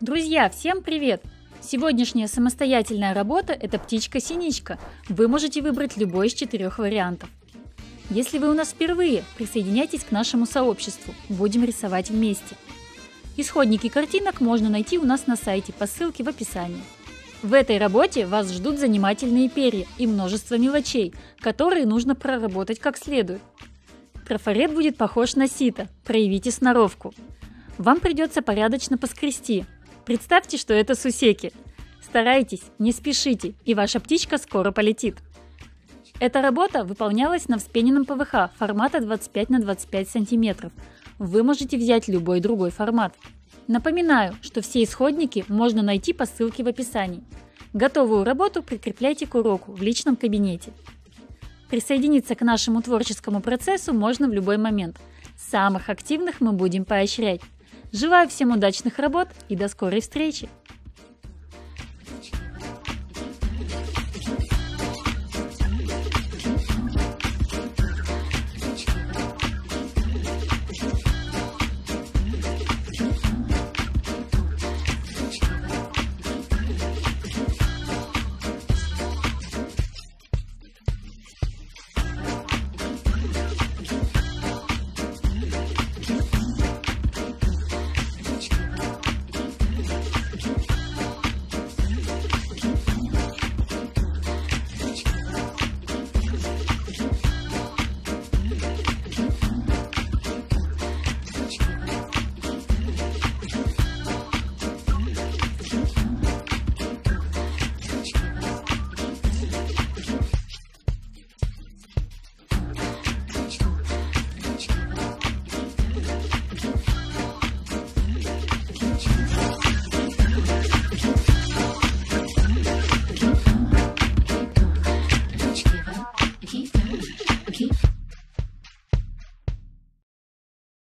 Друзья, всем привет! Сегодняшняя самостоятельная работа – это птичка-синичка. Вы можете выбрать любой из 4 вариантов. Если вы у нас впервые, присоединяйтесь к нашему сообществу. Будем рисовать вместе. Исходники картинок можно найти у нас на сайте по ссылке в описании. В этой работе вас ждут занимательные перья и множество мелочей, которые нужно проработать как следует. Трафарет будет похож на сито. Проявите сноровку. Вам придется порядочно поскрести. Представьте, что это сусеки. Старайтесь, не спешите, и ваша птичка скоро полетит. Эта работа выполнялась на вспененном ПВХ формата 25 на 25 см. Вы можете взять любой другой формат. Напоминаю, что все исходники можно найти по ссылке в описании. Готовую работу прикрепляйте к уроку в личном кабинете. Присоединиться к нашему творческому процессу можно в любой момент. Самых активных мы будем поощрять. Желаю всем удачных работ и до скорой встречи! Okay.